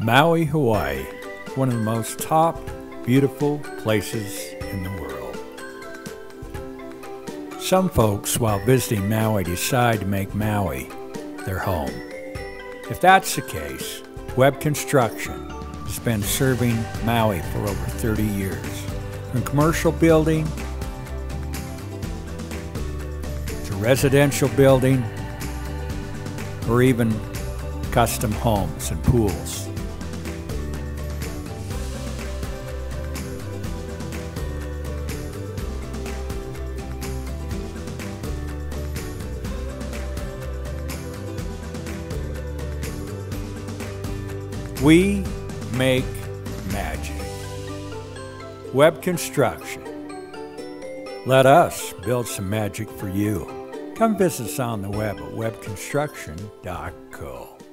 Maui, Hawaii, one of the most top, beautiful places in the world. Some folks, while visiting Maui, decide to make Maui their home. If that's the case, Webb Construction has been serving Maui for over 30 years, from commercial building to residential building, or even custom homes and pools. We make magic. Webb Construction. Let us build some magic for you. Come visit us on the web at webbconstruction.co.